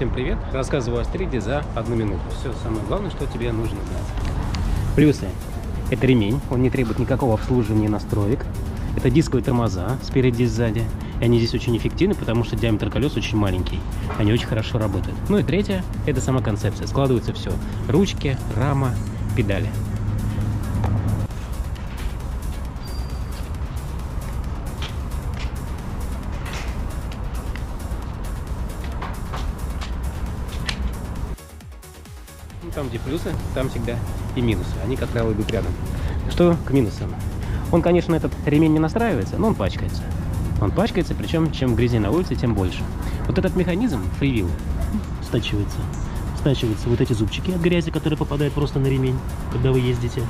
Всем привет! Рассказываю о Страйде за 1 минуту. Все самое главное, что тебе нужно знать. Плюсы. Это ремень, он не требует никакого обслуживания и настроек. Это дисковые тормоза спереди и сзади. И они здесь очень эффективны, потому что диаметр колес очень маленький. Они очень хорошо работают. Ну и третье, это сама концепция. Складывается все. Ручки, рама, педали. Там, где плюсы, там всегда и минусы. Они, как правило, идут рядом. Что к минусам? Он, конечно, этот ремень не настраивается, но он пачкается. Он пачкается, причем чем грязнее на улице, тем больше. Вот этот механизм, фривил, стачивается. Стачиваются вот эти зубчики от грязи, которые попадают просто на ремень, когда вы ездите.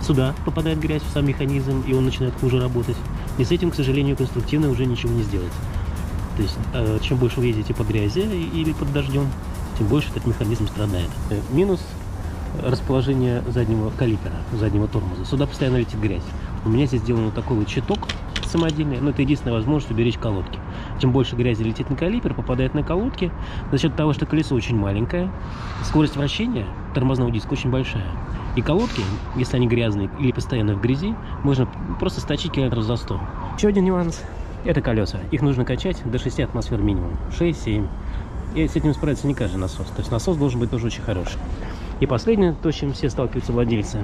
Сюда попадает грязь в сам механизм, и он начинает хуже работать. И с этим, к сожалению, конструктивно уже ничего не сделать. То есть, чем больше вы ездите по грязи или под дождем, тем больше этот механизм страдает. Минус расположение заднего калипера, заднего тормоза. Сюда постоянно летит грязь. У меня здесь сделан вот такой вот щиток самодельный, но это единственная возможность уберечь колодки. Чем больше грязи летит на калипер, попадает на колодки, за счет того, что колесо очень маленькое, скорость вращения тормозного диска очень большая. И колодки, если они грязные или постоянно в грязи, можно просто стачить километров за 100. Еще один нюанс – это колеса. Их нужно качать до 6 атмосфер минимум, 6-7. И с этим справится не каждый насос. То есть насос должен быть тоже очень хороший. И последнее, то, с чем все сталкиваются владельцы,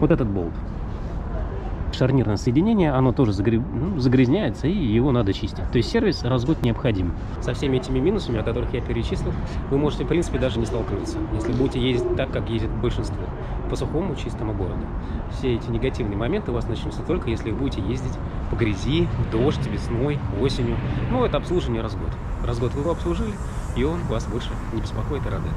вот этот болт. Шарнирное соединение, оно тоже загрязняется, и его надо чистить. То есть сервис раз в год необходим. Со всеми этими минусами, о которых я перечислил, вы можете, в принципе, даже не столкнуться, если будете ездить так, как ездит большинство, по сухому, чистому городу. Все эти негативные моменты у вас начнутся только, если вы будете ездить по грязи, в дождь, весной, осенью. Ну, это обслуживание раз в год. Раз в год вы его обслужили, и он вас больше не беспокоит и радует.